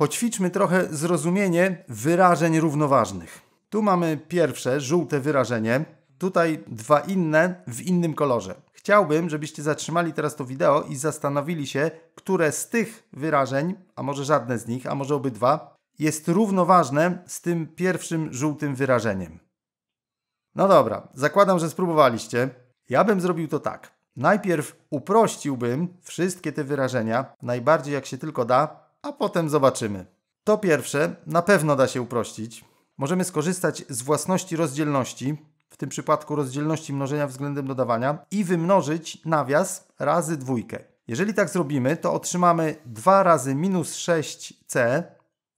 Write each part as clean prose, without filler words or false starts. Poćwiczmy trochę zrozumienie wyrażeń równoważnych. Tu mamy pierwsze, żółte wyrażenie. Tutaj dwa inne w innym kolorze. Chciałbym, żebyście zatrzymali teraz to wideo i zastanowili się, które z tych wyrażeń, a może żadne z nich, a może obydwa, jest równoważne z tym pierwszym żółtym wyrażeniem. No dobra, zakładam, że spróbowaliście. Ja bym zrobił to tak. Najpierw uprościłbym wszystkie te wyrażenia, najbardziej jak się tylko da, a potem zobaczymy. To pierwsze na pewno da się uprościć. Możemy skorzystać z własności rozdzielności, w tym przypadku rozdzielności mnożenia względem dodawania, i wymnożyć nawias razy dwójkę. Jeżeli tak zrobimy, to otrzymamy 2 razy minus 6c,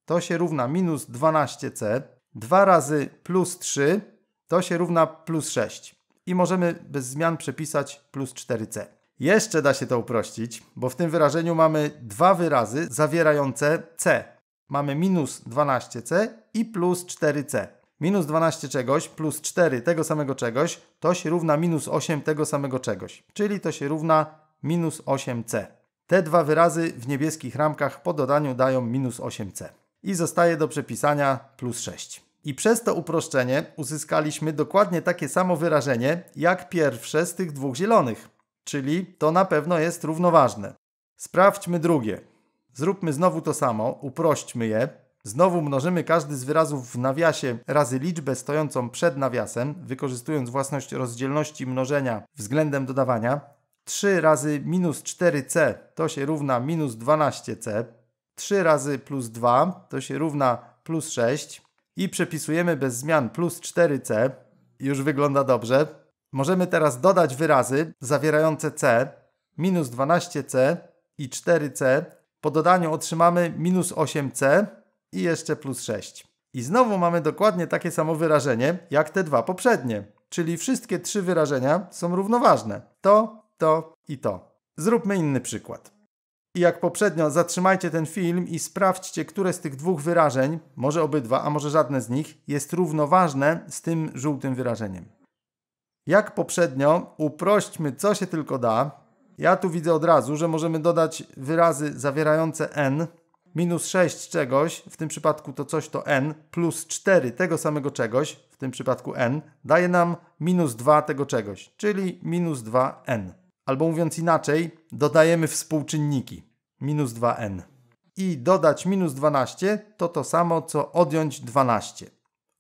to się równa minus 12c, 2 razy plus 3, to się równa plus 6. I możemy bez zmian przepisać plus 4c. Jeszcze da się to uprościć, bo w tym wyrażeniu mamy dwa wyrazy zawierające c. Mamy minus 12c i plus 4c. Minus 12 czegoś plus 4 tego samego czegoś to się równa minus 8 tego samego czegoś. Czyli to się równa minus 8c. Te dwa wyrazy w niebieskich ramkach po dodaniu dają minus 8c. I zostaje do przepisania plus 6. I przez to uproszczenie uzyskaliśmy dokładnie takie samo wyrażenie jak pierwsze z tych dwóch zielonych. Czyli to na pewno jest równoważne. Sprawdźmy drugie. Zróbmy znowu to samo, uprośćmy je. Znowu mnożymy każdy z wyrazów w nawiasie razy liczbę stojącą przed nawiasem, wykorzystując własność rozdzielności mnożenia względem dodawania. 3 razy minus 4c to się równa minus 12c. 3 razy plus 2 to się równa plus 6. I przepisujemy bez zmian plus 4c. Już wygląda dobrze. Możemy teraz dodać wyrazy zawierające c, minus 12c i 4c. Po dodaniu otrzymamy minus 8c i jeszcze plus 6. I znowu mamy dokładnie takie samo wyrażenie jak te dwa poprzednie. Czyli wszystkie trzy wyrażenia są równoważne. To, to i to. Zróbmy inny przykład. I jak poprzednio, zatrzymajcie ten film i sprawdźcie, które z tych dwóch wyrażeń, może obydwa, a może żadne z nich, jest równoważne z tym żółtym wyrażeniem. Jak poprzednio, uprośćmy co się tylko da. Ja tu widzę od razu, że możemy dodać wyrazy zawierające n, minus 6 czegoś, w tym przypadku to coś to n, plus 4 tego samego czegoś, w tym przypadku n, daje nam minus 2 tego czegoś, czyli minus 2n. Albo mówiąc inaczej, dodajemy współczynniki, minus 2n. I dodać minus 12 to to samo, co odjąć 12.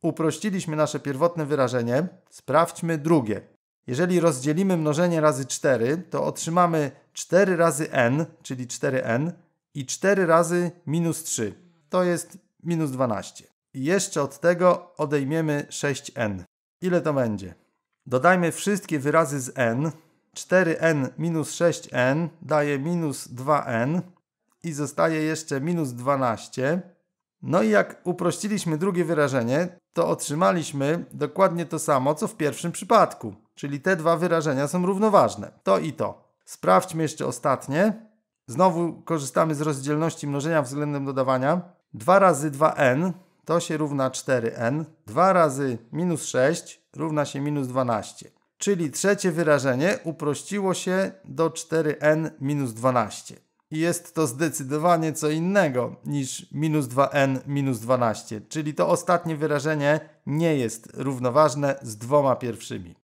Uprościliśmy nasze pierwotne wyrażenie, sprawdźmy drugie. Jeżeli rozdzielimy mnożenie razy 4, to otrzymamy 4 razy n, czyli 4n, i 4 razy minus 3, to jest minus 12. I jeszcze od tego odejmiemy 6n. Ile to będzie? Dodajmy wszystkie wyrazy z n. 4n minus 6n daje minus 2n i zostaje jeszcze minus 12. No i jak uprościliśmy drugie wyrażenie, to otrzymaliśmy dokładnie to samo, co w pierwszym przypadku. Czyli te dwa wyrażenia są równoważne. To i to. Sprawdźmy jeszcze ostatnie. Znowu korzystamy z rozdzielności mnożenia względem dodawania. 2 razy 2n to się równa 4n. 2 razy minus 6 równa się minus 12. Czyli trzecie wyrażenie uprościło się do 4n minus 12. I jest to zdecydowanie co innego niż minus 2n minus 12. Czyli to ostatnie wyrażenie nie jest równoważne z dwoma pierwszymi.